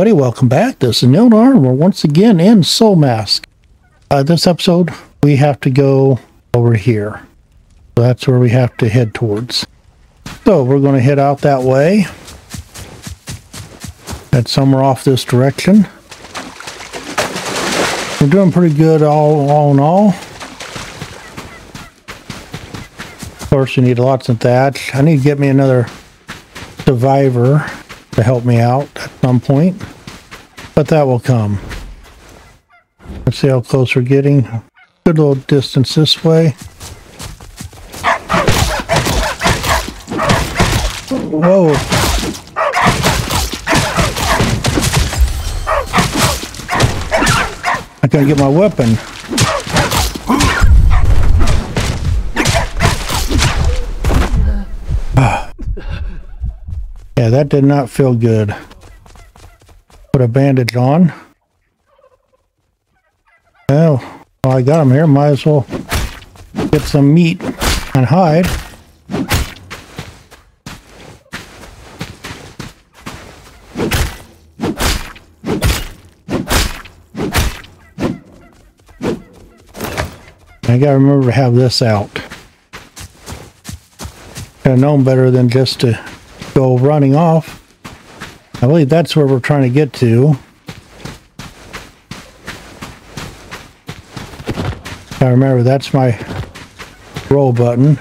everybody, welcome back. This is Nilnyar, and we're once again in Soul Mask. This episode, we have to go over here. So that's where we have to head towards. So we're going to head out that way. Head somewhere off this direction. We're doing pretty good all in all. Of course, you need lots of thatch. I need to get me another survivor to help me out at some point, but that will come. Let's see how close we're getting. Good little distance this way. Whoa. I gotta get my weapon. Yeah, that did not feel good. Put a bandage on. Well, while I got him here, might as well get some meat and hide. I gotta remember to have this out. I'd have known better than just to go running off. I believe that's where we're trying to get to. I remember that's my roll button.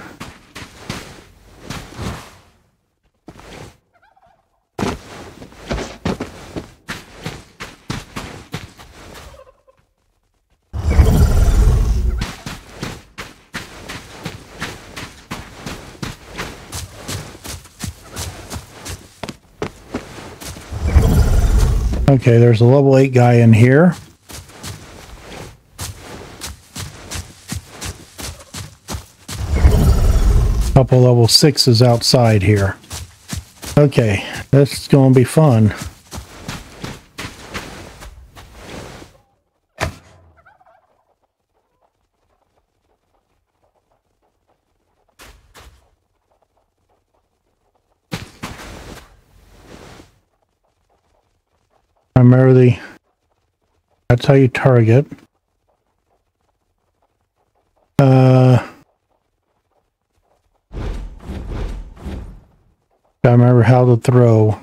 Okay, there's a level 8 guy in here. Couple level 6s outside here. Okay, this is going to be fun. Primarily, that's how you target. I remember how to throw.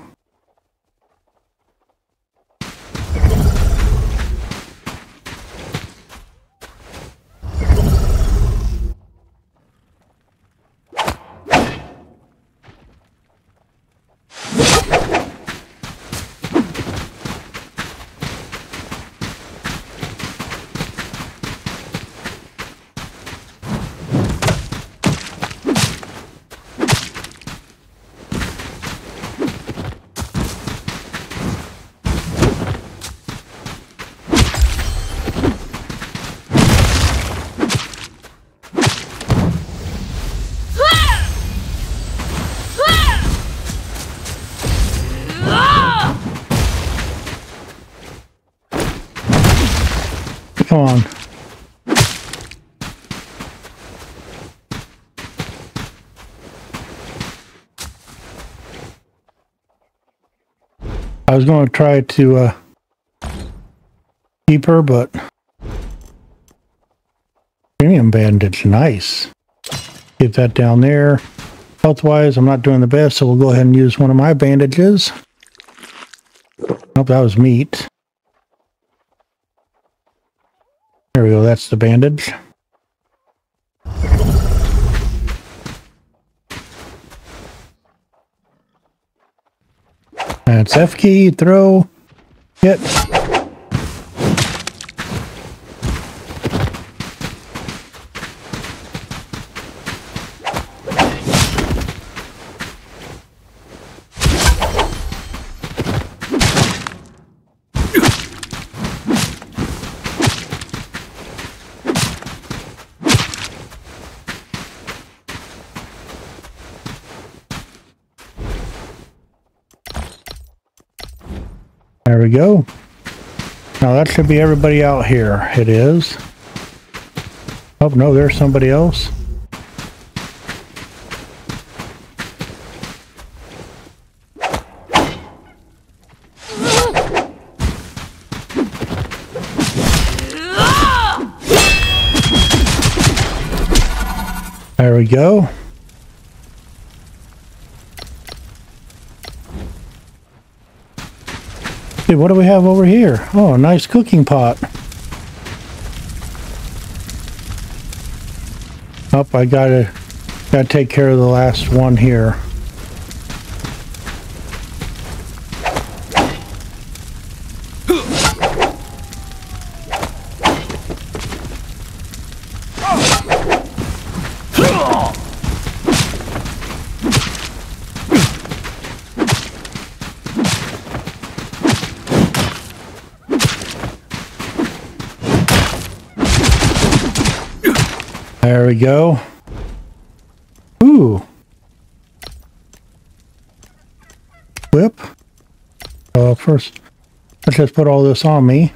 Come on. I was going to try to keep her, but premium bandage, nice. Get that down there. Health-wise, I'm not doing the best, so we'll go ahead and use one of my bandages. Nope, that was meat. There we go, that's the bandage. That's F key, throw, hit. There we go. Now that should be everybody out here. It is. Oh no, there's somebody else. There we go. Dude, what do we have over here? Oh, a nice cooking pot. Oh, I gotta take care of the last one here. There we go. Ooh. Whip. First, let's just put all this on me.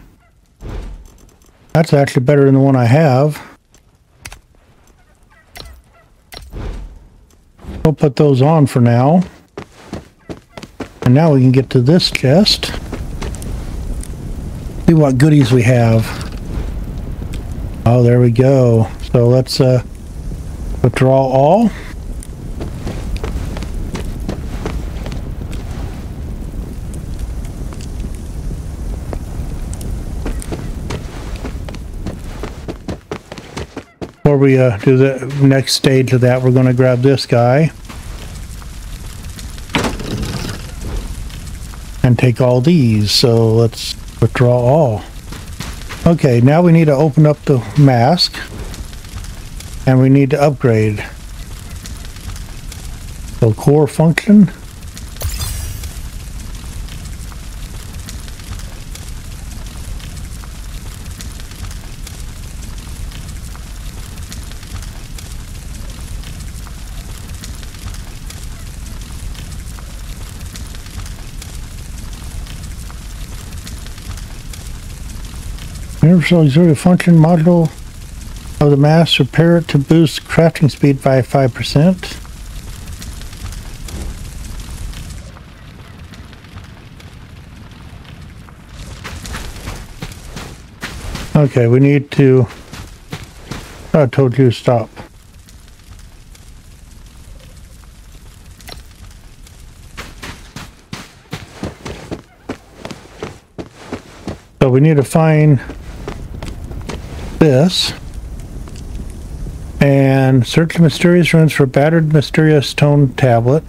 That's actually better than the one I have. We'll put those on for now. And now we can get to this chest. See what goodies we have. Oh, there we go. So let's withdraw all. Before we do the next stage of that, we're going to grab this guy and take all these. So let's withdraw all. Okay, now we need to open up the mask. And we need to upgrade. So core function. Universal auxiliary function module of the mask, repair it to boost crafting speed by 5%. Okay, we need to... I told you to stop. So we need to find this. And search the mysterious ruins for battered mysterious stone tablet.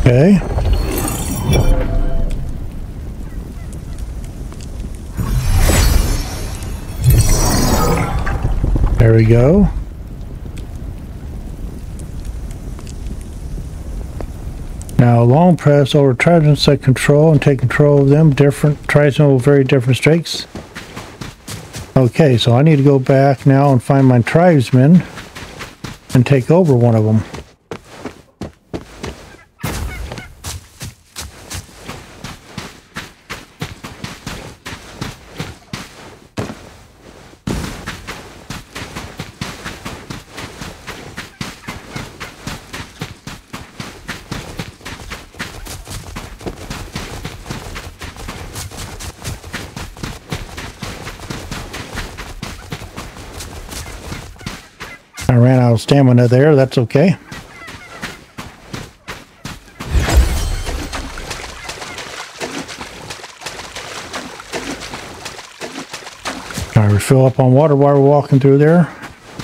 Okay. There we go. Now, long press over tribesmen that control and take control of them. Different tribesmen with very different strengths. Okay, so I need to go back now and find my tribesmen and take over one of them. I ran out of stamina there, that's okay. I refill up on water while we're walking through there.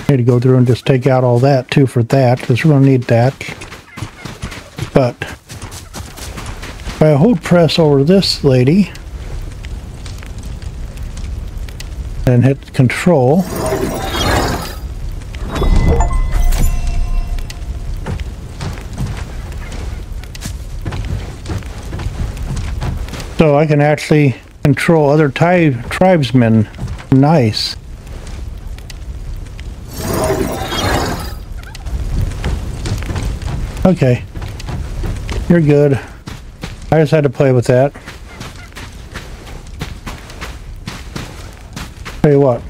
Need to go through and just take out all that too for that, because we're going to need that. But if I hold press over this lady and hit control, so I can actually control other tribesmen. Nice. Okay. You're good. I just had to play with that. Tell you what.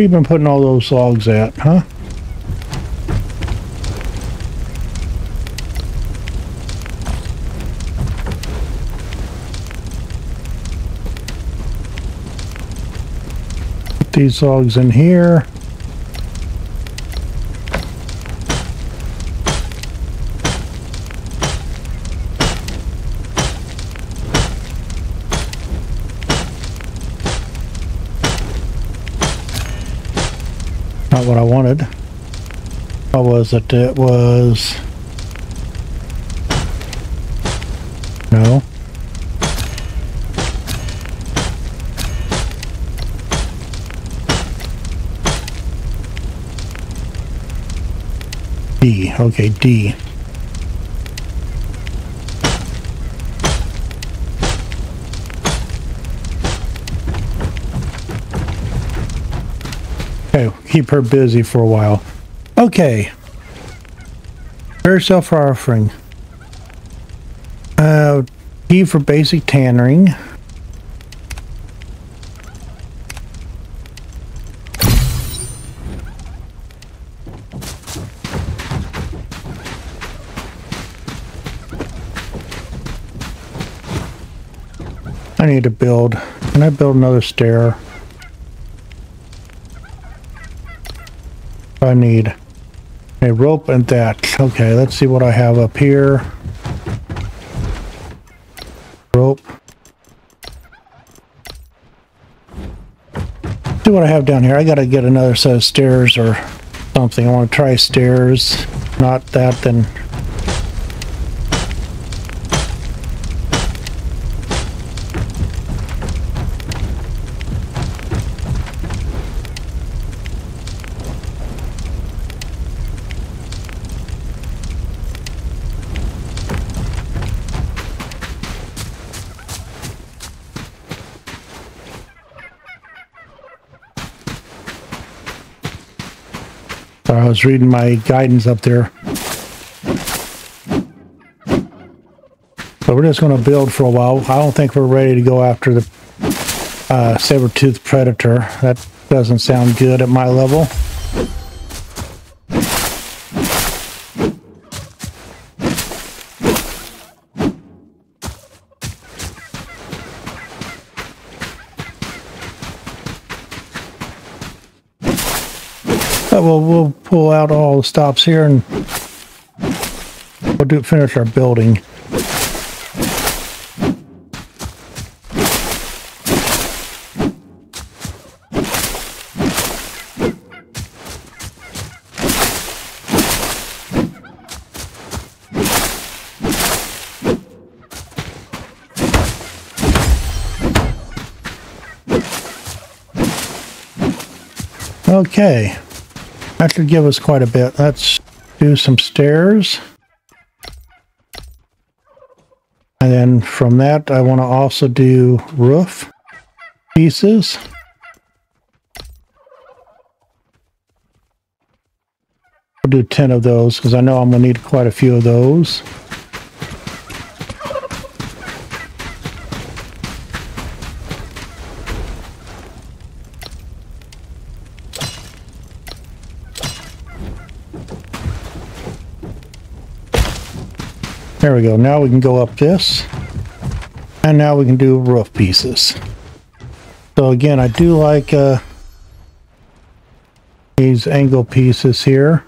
where you been putting all those logs at, huh? Put these logs in here. Not what I wanted. What was it? It was... no. D. Okay, D. Keep her busy for a while. Okay. Prepare yourself for our offering. Tea for basic tannering. I need to build. Can I build another stair? I need a rope and that. Okay, let's see what I have up here. Rope. Let's see what I have down here. I gotta get another set of stairs or something. I want to try stairs. Not that, then. I was reading my guidance up there. So we're just going to build for a while. I don't think we're ready to go after the saber-toothed predator. That doesn't sound good at my level. We'll pull out all the stops here and we'll finish our building. Okay. That should give us quite a bit. Let's do some stairs. And then from that, I want to also do roof pieces. We'll do 10 of those because I know I'm going to need quite a few of those. There we go. Now we can go up this, and now we can do roof pieces. So again, I do like these angle pieces here,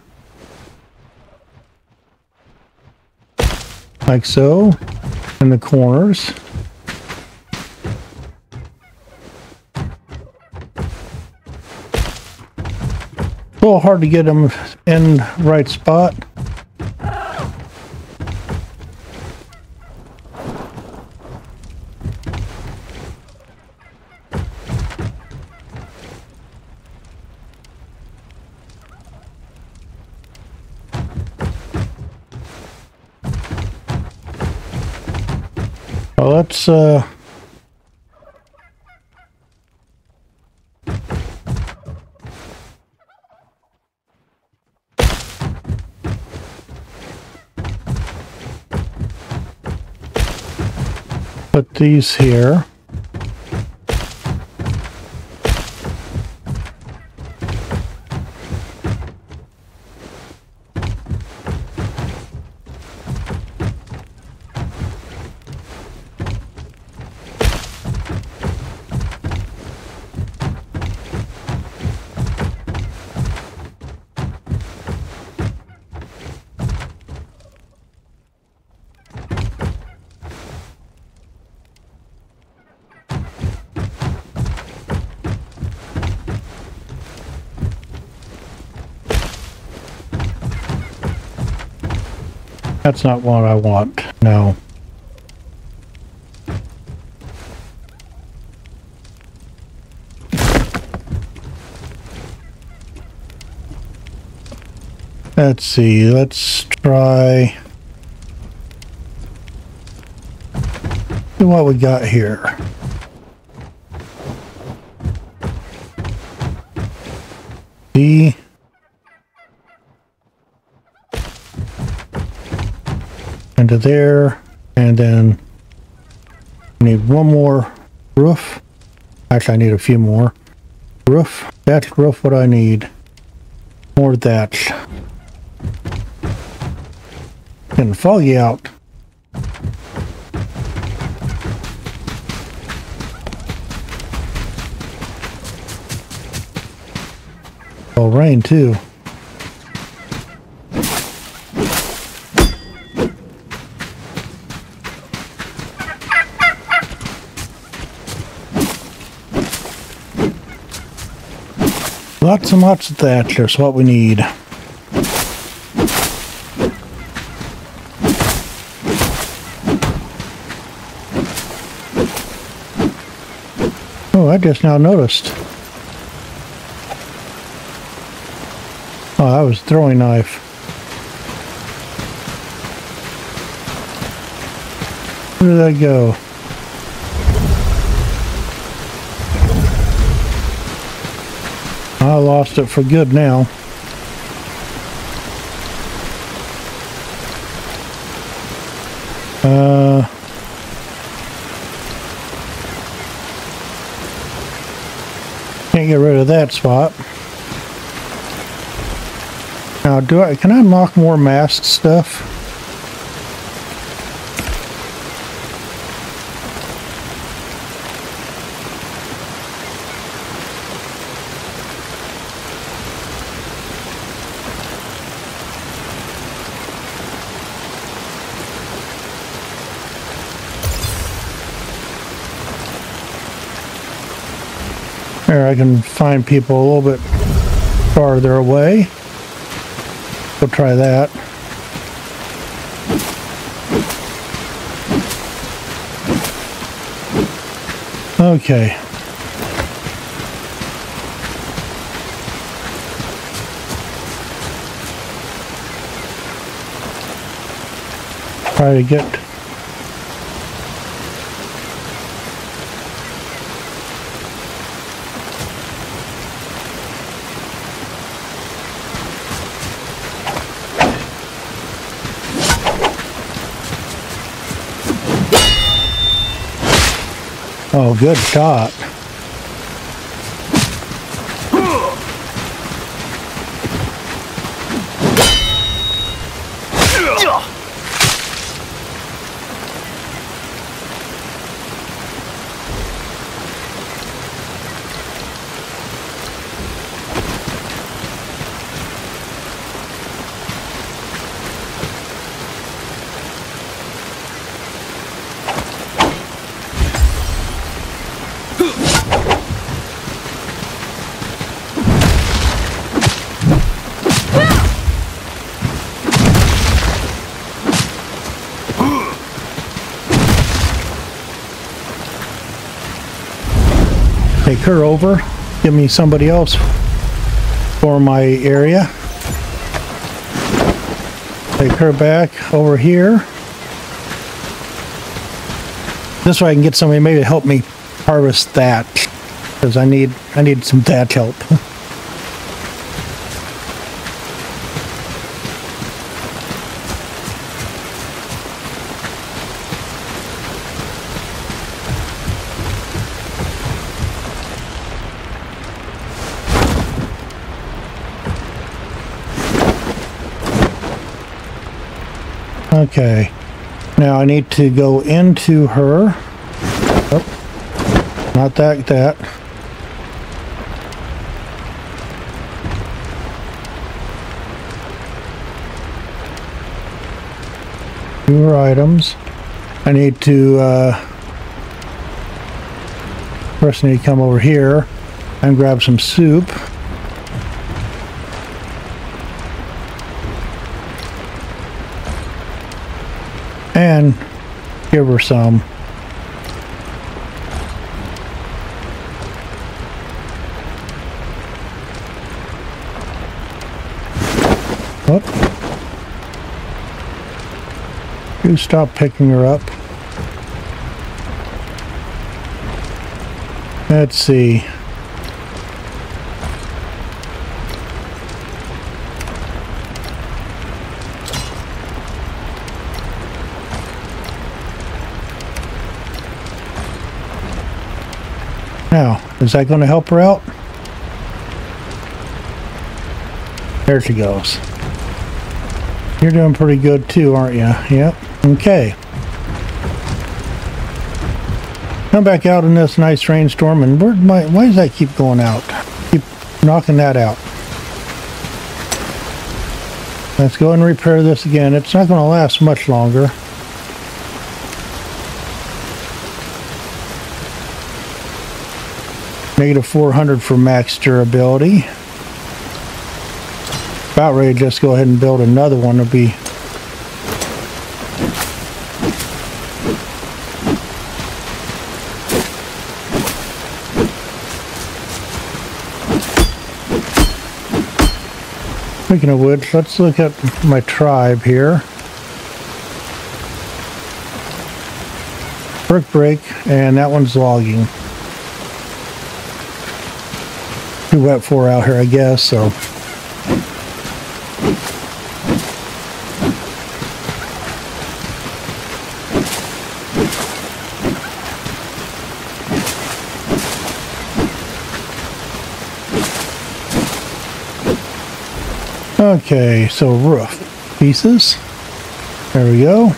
like so, in the corners. A little hard to get them in the right spot. Let's put these here. That's not what I want, no. Let's see, let's try what we got here. D. Into there, and then I need one more roof. Actually, I need a few more. Roof. That's roof what I need. More of that. Getting foggy out. Oh, rain too. Lots and lots of thatch is what we need. Oh, I just now noticed. Oh, that was a throwing knife. Where did I go? I lost it for good now. Can't get rid of that spot. Now, can I unlock more mask stuff? Here, I can find people a little bit farther away. We'll try that. Okay. Try to get oh, good shot. Take her over, give me somebody else for my area. Take her back over here. This way I can get somebody maybe to help me harvest thatch, because I need some thatch help. Okay, now I need to go into her. Oh, not that. Newer items. I need to, first I need to come over here and grab some soup. and give her some. Oop. You stop picking her up. Let's see. Now, is that going to help her out? There she goes. You're doing pretty good too, aren't you? Yep. Okay. Come back out in this nice rainstorm, and why does that keep going out? Keep knocking that out. Let's go and repair this again. It's not going to last much longer. Negative 400 for max durability. About ready to just go ahead and build another one. It'll be speaking of which, let's look at my tribe here. Brick break, and that one's logging. Too wet for out here, I guess, so. Okay, so roof pieces. There we go.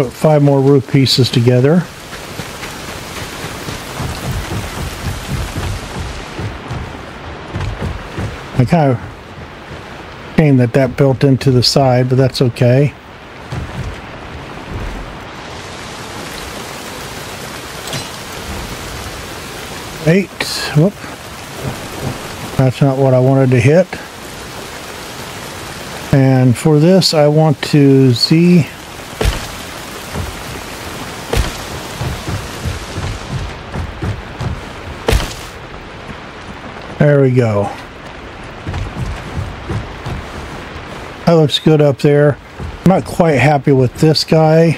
Put 5 more roof pieces together. I kind of shame that that built into the side, but that's okay. Whoop. That's not what I wanted to hit. And for this, I want to Z. There we go. That looks good up there. I'm not quite happy with this guy,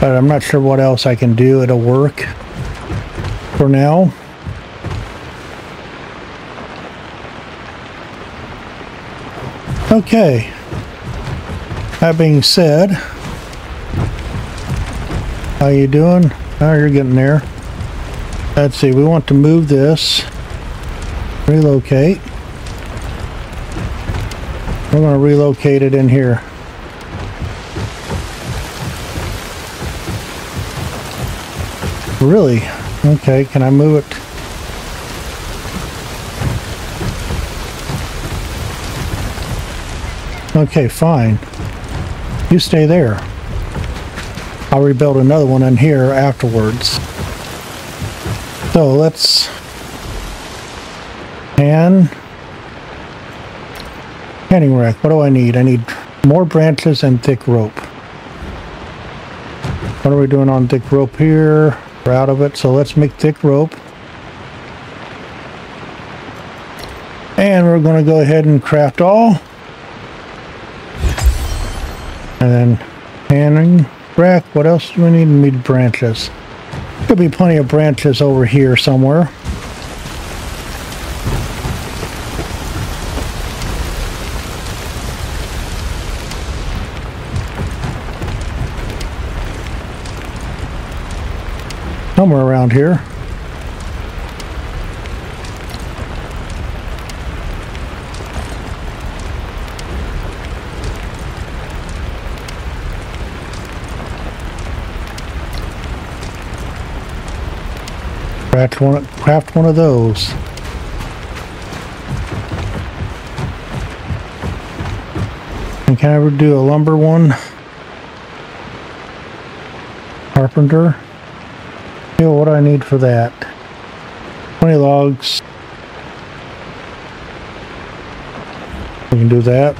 but I'm not sure what else I can do. It'll work for now. Okay. That being said, how you doing? Oh, you're getting there. Let's see. We want to move this. Relocate. We're going to relocate it in here. Really? Okay, can I move it? Okay, fine. You stay there. I'll rebuild another one in here afterwards. So let's... and canning rack. What do I need? I need more branches and thick rope. What are we doing on thick rope here? We're out of it, so let's make thick rope. And we're going to go ahead and craft all. And then canning rack. What else do we need? We need branches. Could be plenty of branches over here somewhere. Somewhere around here. Craft one of those. And can I ever do a lumber one? Carpenter. What do I need for that? 20 logs. We can do that.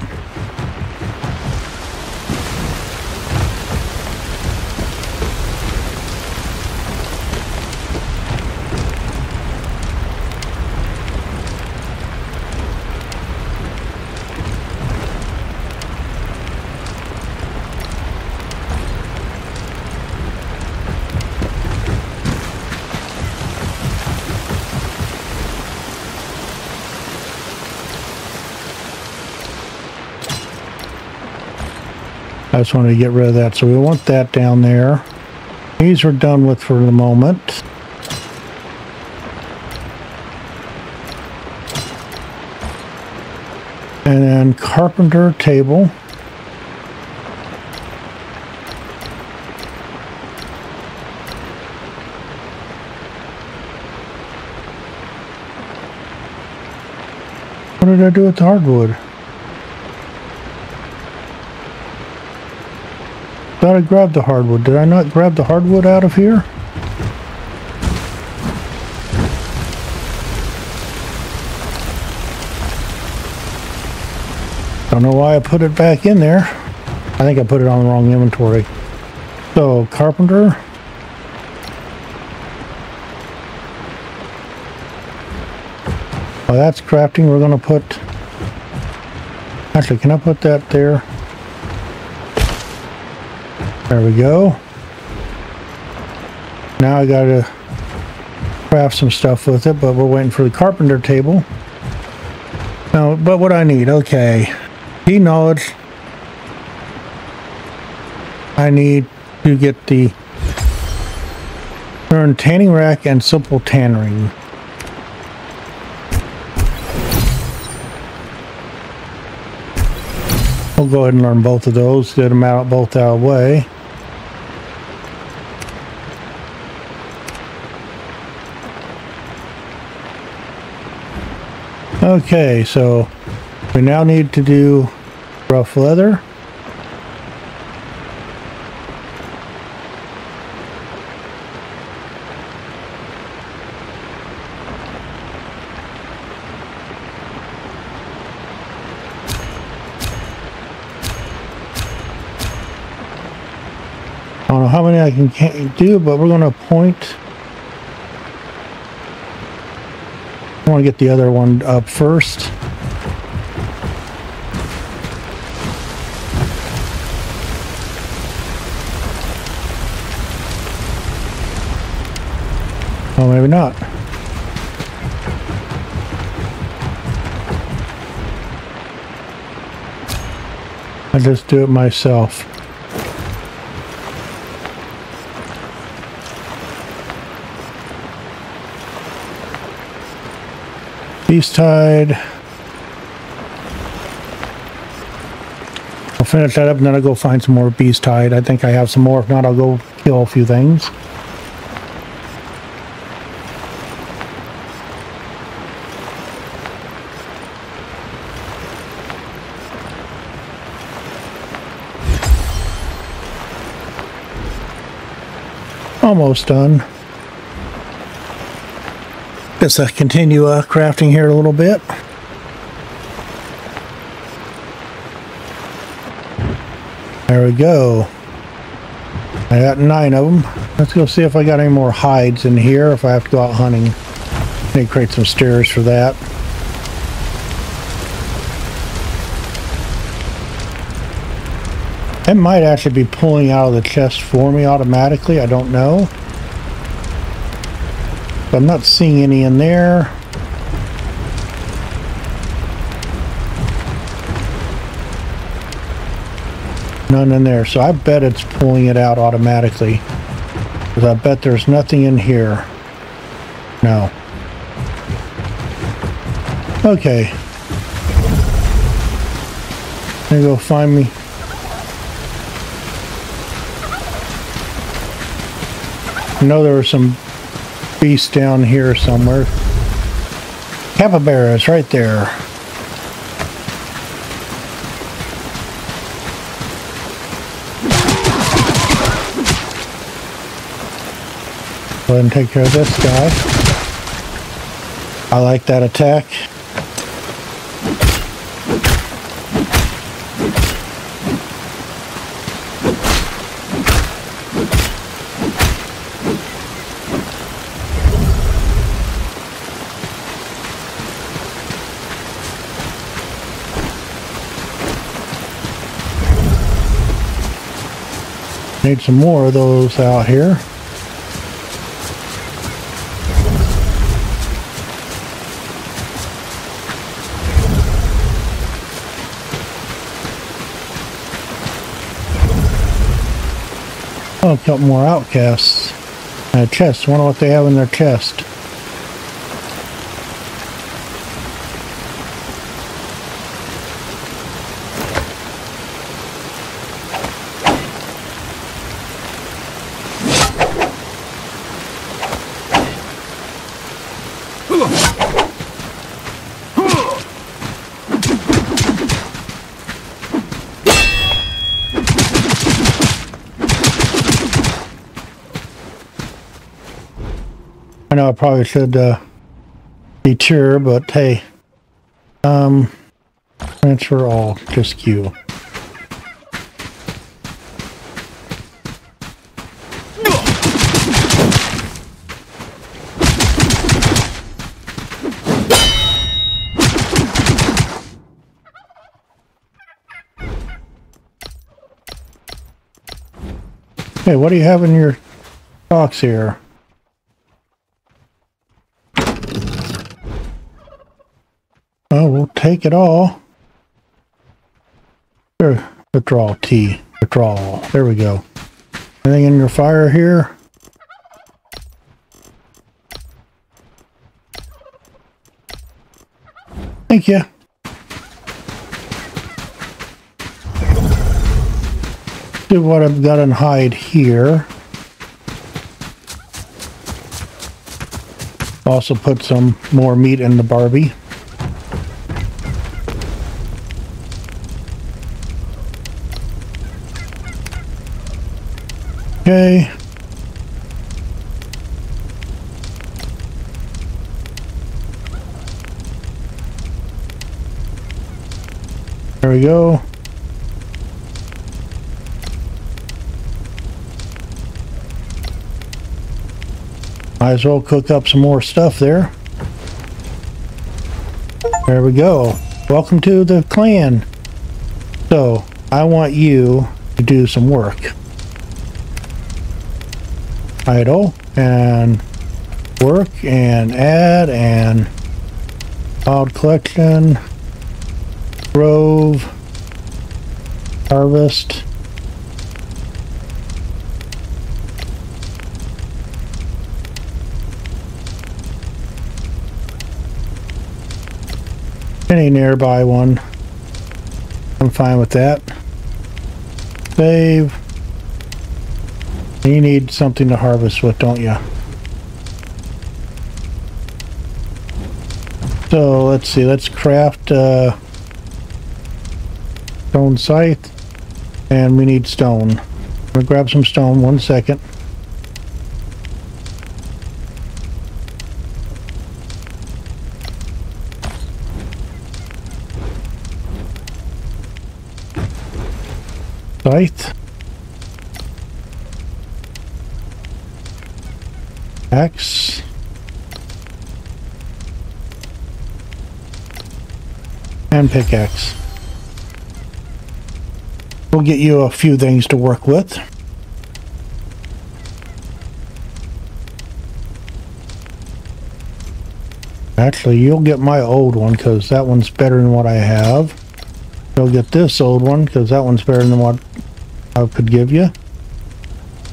I just wanted to get rid of that, so we want that down there. These are done with for the moment. And then carpenter table. What did I do with the hardwood? I thought I grabbed the hardwood. Did I not grab the hardwood out of here? Don't know why I put it back in there. I think I put it on the wrong inventory. So, carpenter. Well, that's crafting. We're going to put... Actually, can I put that there? There we go. Now I gotta craft some stuff with it, but we're waiting for the carpenter table. Now, but what I need, okay. Key knowledge. I need to get the turn tanning rack and simple tannering. We'll go ahead and learn both of those, get them out both our way. Okay, so we now need to do rough leather. I don't know how many I can do, but we're going to point. I want to get the other one up first. Oh, maybe not. I'll just do it myself. East side. I'll finish that up and then I'll go find some more beast hide. I think I have some more. If not, I'll go kill a few things. Almost done. Let's continue crafting here a little bit. There we go. I got 9 of them. Let's go see if I got any more hides in here, if I have to go out hunting. I need to create some stairs for that. It might actually be pulling out of the chest for me automatically, I don't know. I'm not seeing any in there. None in there, so I bet it's pulling it out automatically. Because I bet there's nothing in here. No. Okay. I'm gonna go find me. I know there were some beast down here somewhere. Capybara is right there. Go ahead and take care of this guy. I like that attack. Need some more of those out here. Oh, a couple more outcasts. And a chest. I wonder what they have in their chest. I know I probably should deter, but hey, transfer all, just you. Hey, what do you have in your box here? Well, we'll take it all. Sure. Withdrawal T. Withdrawal. There we go. Anything in your fire here? Thank you. Do what I've got and hide here. Also put some more meat in the Barbie. Okay. There we go. Might as well cook up some more stuff there. There we go. Welcome to the clan. So, I want you to do some work. Idle and work and add and wild collection, grove, harvest. Any nearby one. I'm fine with that. Save. You need something to harvest with, don't you? So let's see, let's craft stone scythe, and we need stone. I'm gonna grab some stone, 1 second. Scythe. Axe. And pickaxe. We'll get you a few things to work with. Actually, you'll get my old one because that one's better than what I have. You'll get this old one because that one's better than what I could give you.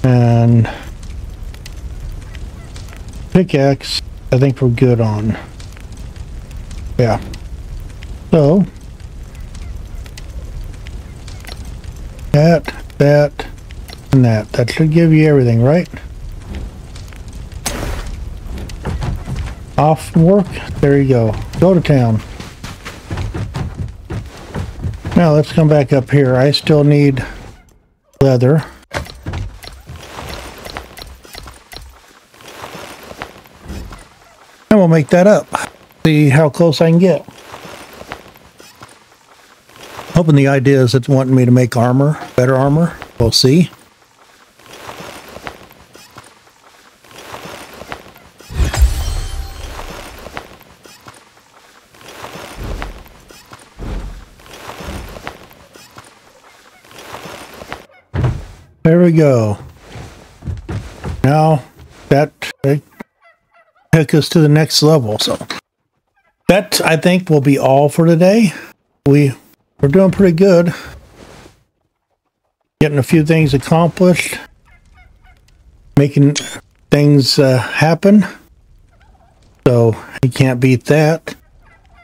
And pickaxe, I think we're good on. Yeah. So, that, and that. That should give you everything, right? Off work. There you go. Go to town. Now, let's come back up here. I still need leather. We'll make that up. See how close I can get. Hoping the idea is it's wanting me to make armor, better armor. We'll see. There we go. Now that took us to the next level. So that, I think, will be all for today. We're doing pretty good. Getting a few things accomplished. Making things happen. So you can't beat that.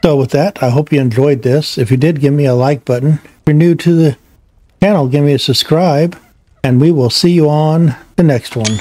So with that, I hope you enjoyed this. If you did, give me a like button. If you're new to the channel, give me a subscribe. And we will see you on the next one.